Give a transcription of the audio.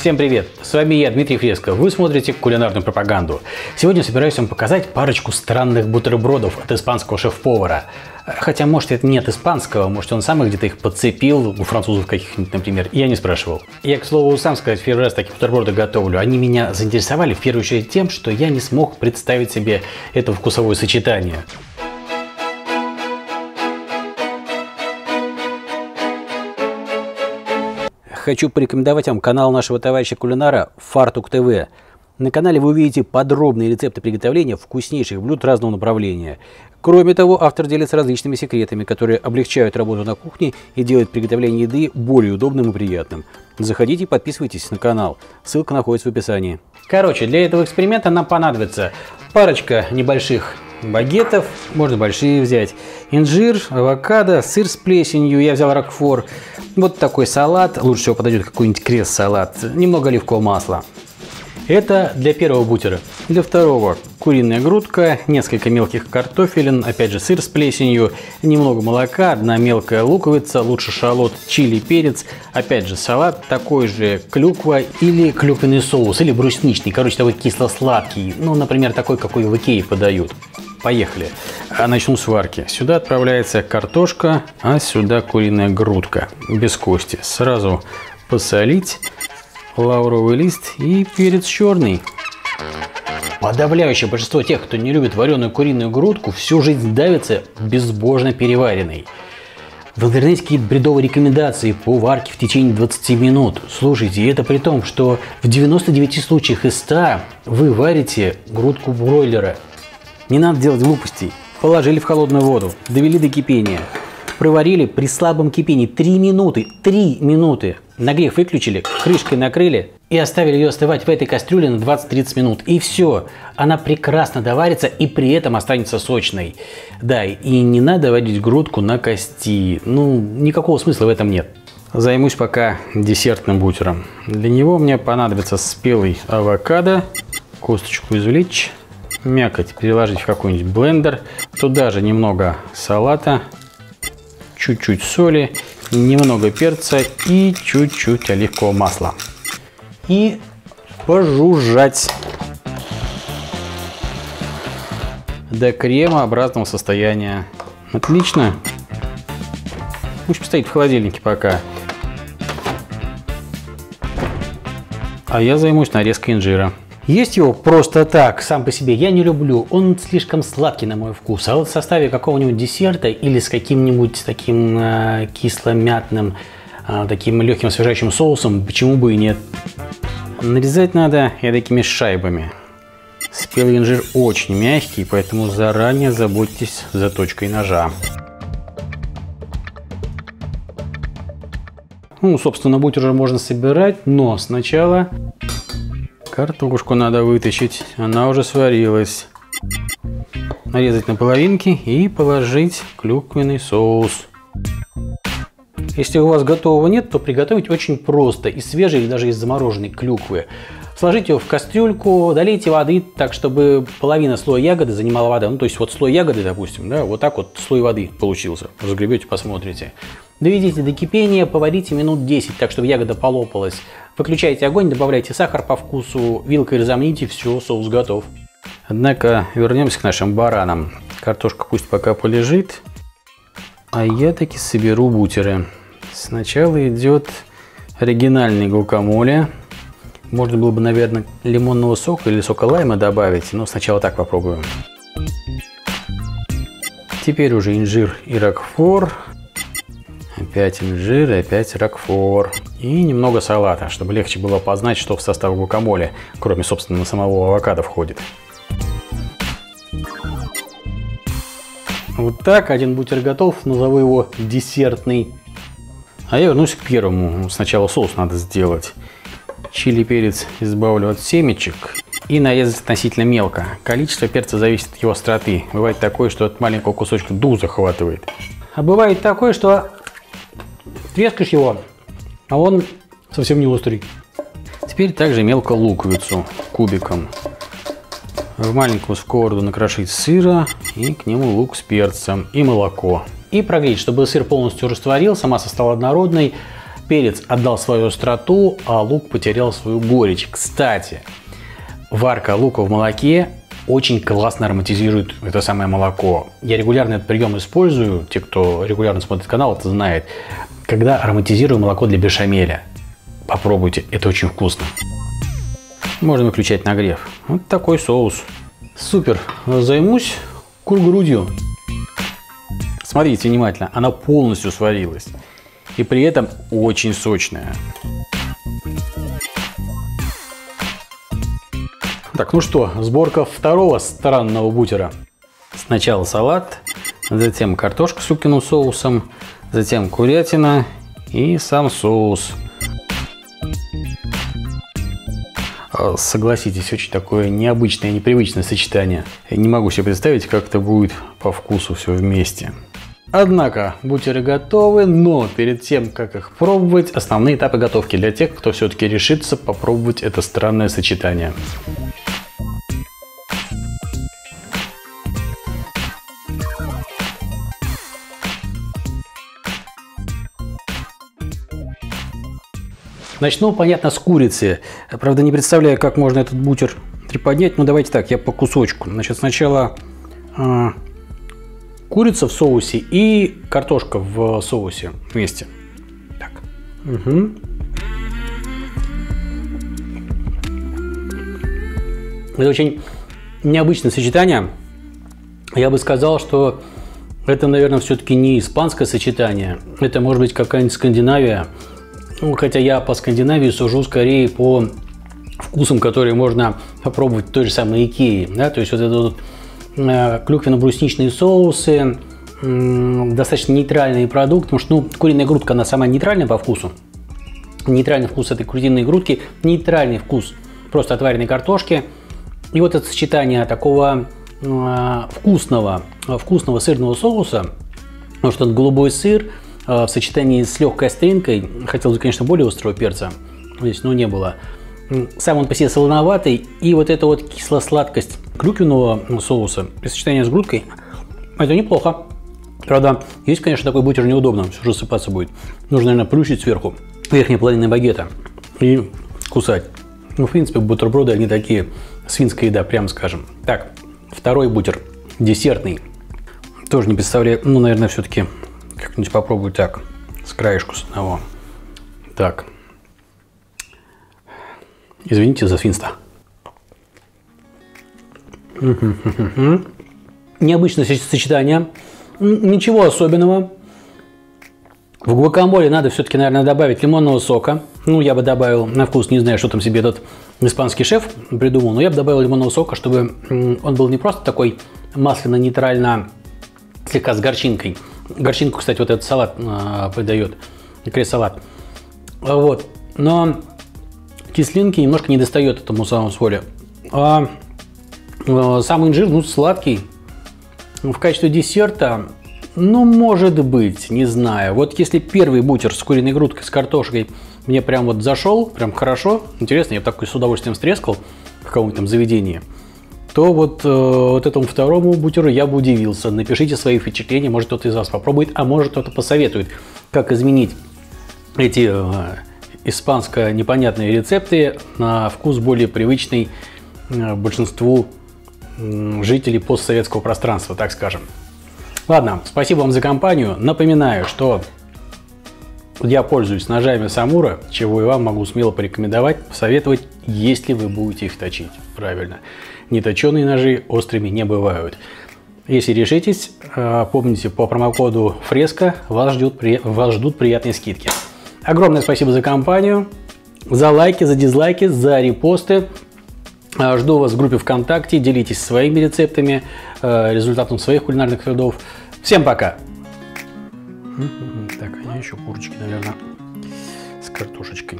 Всем привет! С вами я, Дмитрий Фреско. Вы смотрите «Кулинарную пропаганду». Сегодня собираюсь вам показать парочку странных бутербродов от испанского шеф-повара. Хотя, может, это не от испанского, может, он сам их где-то их подцепил, у французов каких-нибудь, например. Я не спрашивал. Я, к слову, сам сказать, в первый раз такие бутерброды готовлю. Они меня заинтересовали, в первую очередь, тем, что я не смог представить себе это вкусовое сочетание. Хочу порекомендовать вам канал нашего товарища кулинара Fartuk TV. На канале вы увидите подробные рецепты приготовления вкуснейших блюд разного направления. Кроме того, автор делится различными секретами, которые облегчают работу на кухне и делают приготовление еды более удобным и приятным. Заходите и подписывайтесь на канал. Ссылка находится в описании. Короче, для этого эксперимента нам понадобится парочка небольших багетов, можно большие взять, инжир, авокадо, сыр с плесенью, я взял рокфор, вот такой салат, лучше всего подойдет какой-нибудь крез-салат, немного оливкового масла. Это для первого бутера. Для второго куриная грудка, несколько мелких картофелин, опять же сыр с плесенью, немного молока, одна мелкая луковица, лучше шалот, чили, перец, опять же салат, такой же клюква или клюквенный соус, или брусничный, короче, такой кисло-сладкий, ну, например, такой, какой в Икее подают. Поехали. Начну с варки. Сюда отправляется картошка, а сюда куриная грудка без кости. Сразу посолить. Лавровый лист и перец черный. Подавляющее большинство тех, кто не любит вареную куриную грудку, всю жизнь давится безбожно переваренной. В интернете какие-то бредовые рекомендации по варке в течение 20 минут. Слушайте, это при том, что в 99 случаях из 100 вы варите грудку бройлера. Не надо делать глупостей. Положили в холодную воду, довели до кипения. Проварили при слабом кипении 3 минуты. 3 минуты. Нагрев выключили, крышкой накрыли и оставили ее остывать в этой кастрюле на 20-30 минут. И все. Она прекрасно доварится и при этом останется сочной. Да, и не надо варить грудку на кости. Ну, никакого смысла в этом нет. Займусь пока десертным бутером. Для него мне понадобится спелый авокадо. Косточку извлечь. Мякоть переложить в какой-нибудь блендер. Туда же немного салата. Чуть-чуть соли. Немного перца и чуть-чуть оливкового масла. И пожужжать до кремообразного состояния. Отлично. Пусть постоит в холодильнике пока. А я займусь нарезкой инжира. Есть его просто так, сам по себе, я не люблю. Он слишком сладкий на мой вкус. А вот в составе какого-нибудь десерта или с каким-нибудь таким кисло-мятным, таким легким освежающим соусом, почему бы и нет. Нарезать надо такими шайбами. Спелый инжир очень мягкий, поэтому заранее заботьтесь за точкой ножа. Ну, собственно, бутер уже можно собирать, но сначала... Картошку надо вытащить, она уже сварилась. Нарезать на половинки и положить клюквенный соус. Если у вас готового нет, то приготовить очень просто. Из свежей или даже из замороженной клюквы. Сложите ее в кастрюльку, долейте воды так, чтобы половина слоя ягоды занимала вода. Ну, то есть вот слой ягоды, допустим, да, вот так вот слой воды получился. Разгребете, посмотрите. Доведите до кипения, поварите минут 10, так чтобы ягода полопалась. Выключайте огонь, добавляйте сахар по вкусу, вилкой разомните, все, соус готов. Однако вернемся к нашим баранам. Картошка пусть пока полежит, а я таки соберу бутеры. Сначала идет оригинальный гуакамоле. Можно было бы, наверное, лимонного сока или сока лайма добавить, но сначала так попробуем. Теперь уже инжир и рокфор. Опять инжир, опять рокфор. И немного салата, чтобы легче было познать, что в состав гуакамоле, кроме, собственно, самого авокадо входит. Вот так, один бутер готов, назову его десертный. А я вернусь к первому. Сначала соус надо сделать. Чили перец избавлю от семечек и нарезать относительно мелко. Количество перца зависит от его остроты. Бывает такое, что от маленького кусочка дух захватывает. А бывает такое, что... Трескаешь его, а он совсем не острый. Теперь также мелко луковицу кубиком. В маленькую сковороду накрошить сыра и к нему лук с перцем и молоко. и прогреть, чтобы сыр полностью растворился, масса стала однородной, перец отдал свою остроту, а лук потерял свою горечь. Кстати, варка лука в молоке очень классно ароматизирует это самое молоко. Я регулярно этот прием использую, те, кто регулярно смотрит канал, это знает. Когда ароматизирую молоко для бешамеля, попробуйте, это очень вкусно. Можно выключать нагрев. Вот такой соус. Супер, займусь кур-грудью. Смотрите внимательно, она полностью сварилась. И при этом очень сочная. Так, ну что, сборка второго странного бутера. Сначала салат, затем картошка с утиным соусом, затем курятина и сам соус. Согласитесь, очень такое необычное, непривычное сочетание. Я не могу себе представить, как это будет по вкусу все вместе. Однако бутеры готовы, но перед тем, как их пробовать, основные этапы готовки для тех, кто все-таки решится попробовать это странное сочетание. Начну, понятно, с курицы. Правда, не представляю, как можно этот бутер приподнять. Но давайте так, я по кусочку. Значит, сначала курица в соусе и картошка в соусе вместе. Так. Угу. Это очень необычное сочетание. Я бы сказал, что это, наверное, все-таки не испанское сочетание. Это может быть какая-нибудь Скандинавия. Ну, хотя я по Скандинавии сужу скорее по вкусам, которые можно попробовать в той же самой Икеи. Да? То есть вот это вот клюквенно-брусничные соусы, достаточно нейтральный продукт, потому что, ну, куриная грудка, она сама нейтральная по вкусу. Нейтральный вкус этой куриной грудки, нейтральный вкус просто отваренной картошки. И вот это сочетание такого вкусного сырного соуса, потому что это голубой сыр, в сочетании с легкой остринкой, хотелось бы, конечно, более острого перца, здесь, но не было. Сам он по себе солоноватый, и вот эта вот кисло-сладкость клюквенного соуса при сочетании с грудкой, это неплохо. Правда, есть, конечно, такой бутер неудобно, все же рассыпаться будет. Нужно, наверное, плющить сверху верхней половины багета и кусать. Ну, в принципе, бутерброды, они такие, свинская еда, прямо скажем. Так, второй бутер, десертный. Тоже не представляю, ну, наверное, все-таки... Как-нибудь попробую так, с краешку с одного. Так. Извините за свинство. Необычное сочетание. Ничего особенного. В гуакамоле надо все-таки, наверное, добавить лимонного сока. Ну, я бы добавил, на вкус не знаю, что там себе этот испанский шеф придумал, но я бы добавил лимонного сока, чтобы он был не просто такой масляно-нейтрально, слегка с горчинкой. Горчинку, кстати, вот этот салат придает, крез-салат. Вот. Но кислинки немножко не достает этому самому соусу. А сам инжир, ну, сладкий. В качестве десерта, ну, может быть, не знаю. Вот если первый бутер с куриной грудкой, с картошкой мне прям вот зашел, прям хорошо, интересно, я бы такой с удовольствием стрескал в каком-нибудь там заведении, то вот этому второму бутеру я бы удивился. Напишите свои впечатления, может, кто-то из вас попробует, а может, кто-то посоветует, как изменить эти испанско непонятные рецепты на вкус более привычный большинству жителей постсоветского пространства, так скажем. Ладно, спасибо вам за компанию. Напоминаю, что я пользуюсь ножами Самура, чего и вам могу смело порекомендовать, посоветовать, если вы будете их точить правильно. Неточеные ножи острыми не бывают. Если решитесь, помните, по промокоду Фреско вас ждут приятные скидки. Огромное спасибо за компанию, за лайки, за дизлайки, за репосты. Жду вас в группе ВКонтакте, делитесь своими рецептами, результатом своих кулинарных трудов. Всем пока! Так, а я еще курочки, наверное, с картошечкой.